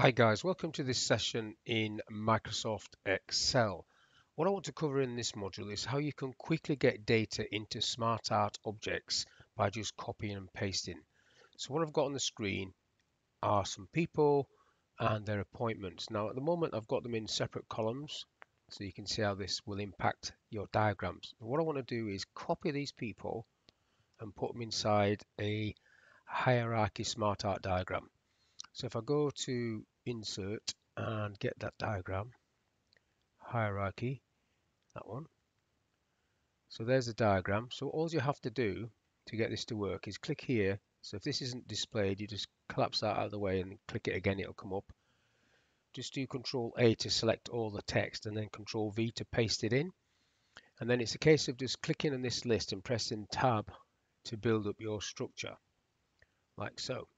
Hi guys, welcome to this session in Microsoft Excel. What I want to cover in this module is how you can quickly get data into SmartArt objects by just copying and pasting. So what I've got on the screen are some people and their appointments. Now at the moment I've got them in separate columns, so you can see how this will impact your diagrams. What I want to do is copy these people and put them inside a hierarchy SmartArt diagram. So if I go to Insert and get that diagram, Hierarchy, that one. So there's the diagram. So all you have to do to get this to work is click here. So if this isn't displayed, you just collapse that out of the way and click it again, it'll come up. Just do Control A to select all the text and then Control V to paste it in. And then it's a case of just clicking on this list and pressing Tab to build up your structure, like so.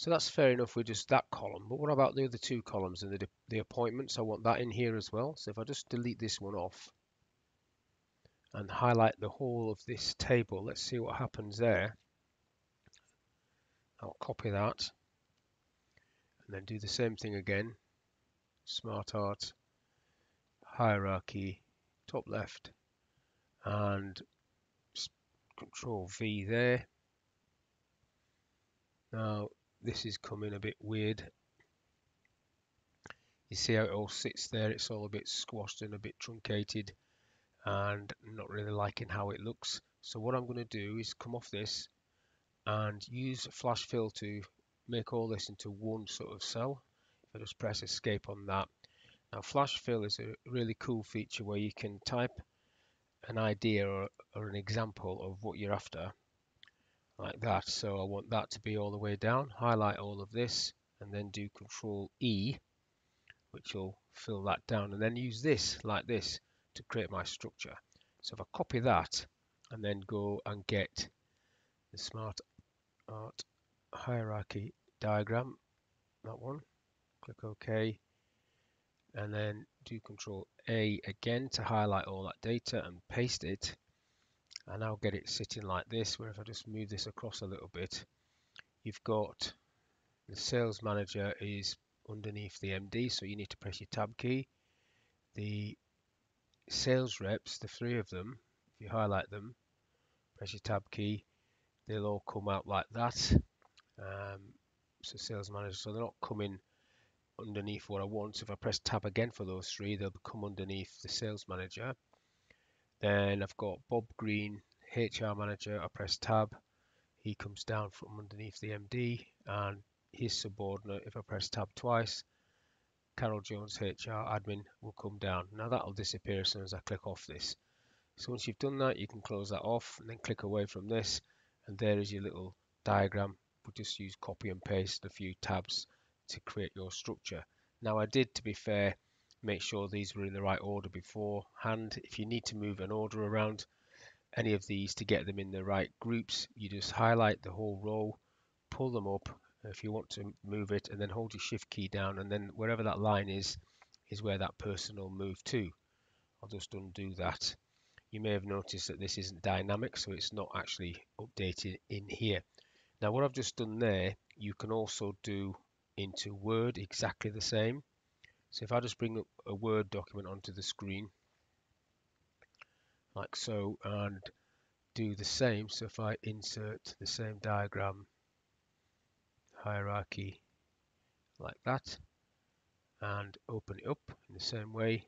So that's fair enough with just that column, but what about the other two columns and the appointments? I want that in here as well. So if I just delete this one off and highlight the whole of this table, let's see what happens there. I'll copy that and then do the same thing again. SmartArt, Hierarchy, top left, and Control V there. Now, this is coming a bit weird. You see how it all sits there, it's all a bit squashed and a bit truncated and not really liking how it looks. So what I'm going to do is come off this and use Flash Fill to make all this into one sort of cell. If I just press escape on that. Now Flash Fill is a really cool feature where you can type an idea or an example of what you're after. Like that, so I want that to be all the way down. Highlight all of this and then do Control E, which will fill that down, and then use this like this to create my structure. So if I copy that and then go and get the SmartArt hierarchy diagram, that one, click OK, and then do Control A again to highlight all that data and paste it. And I'll get it sitting like this, where if I just move this across a little bit, you've got the sales manager is underneath the MD, so you need to press your tab key. The sales reps, the three of them, if you highlight them, press your tab key, they'll all come out like that. So sales manager, so they're not coming underneath what I want. So if I press tab again for those three, they'll come underneath the sales manager. Then I've got Bob Green, HR manager, I press tab, he comes down from underneath the MD and his subordinate, if I press tab twice, Carol Jones, HR admin, will come down. Now that will disappear as soon as I click off this. So once you've done that, you can close that off and then click away from this, and there is your little diagram. We'll just use copy and paste a few tabs to create your structure. Now I did, to be fair, make sure these were in the right order beforehand. If you need to move an order around any of these to get them in the right groups, you just highlight the whole row, pull them up if you want to move it, and then hold your shift key down, and then wherever that line is where that person will move to. I'll just undo that. You may have noticed that this isn't dynamic, so it's not actually updated in here. Now what I've just done there, you can also do into Word exactly the same. So if I just bring up a Word document onto the screen, like so, and do the same. So if I insert the same diagram, hierarchy, like that, and open it up in the same way,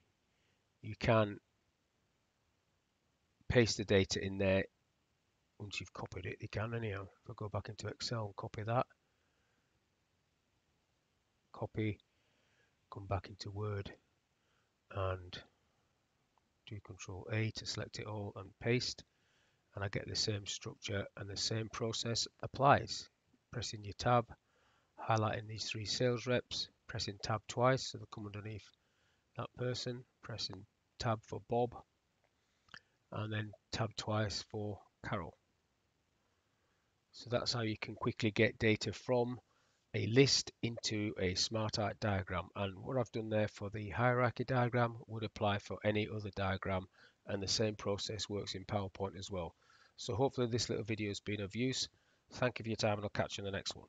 you can paste the data in there. Once you've copied it, you can anyhow. If I go back into Excel and copy that, copy, come back into Word and do Control A to select it all and paste, and I get the same structure and the same process applies. Pressing your tab, highlighting these three sales reps, pressing tab twice so they'll come underneath that person, pressing tab for Bob and then tab twice for Carol. So that's how you can quickly get data from a list into a SmartArt diagram, and what I've done there for the hierarchy diagram would apply for any other diagram, and the same process works in PowerPoint as well. So hopefully this little video has been of use. Thank you for your time, and I'll catch you in the next one.